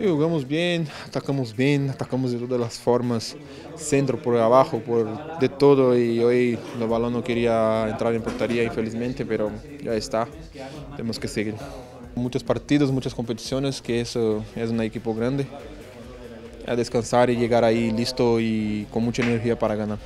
Jugamos bien, atacamos de todas las formas, centro por abajo, por de todo, y hoy el balón no quería entrar en portería infelizmente, pero ya está, tenemos que seguir. Muchos partidos, muchas competiciones, que eso es un equipo grande, a descansar y llegar ahí listo y con mucha energía para ganar.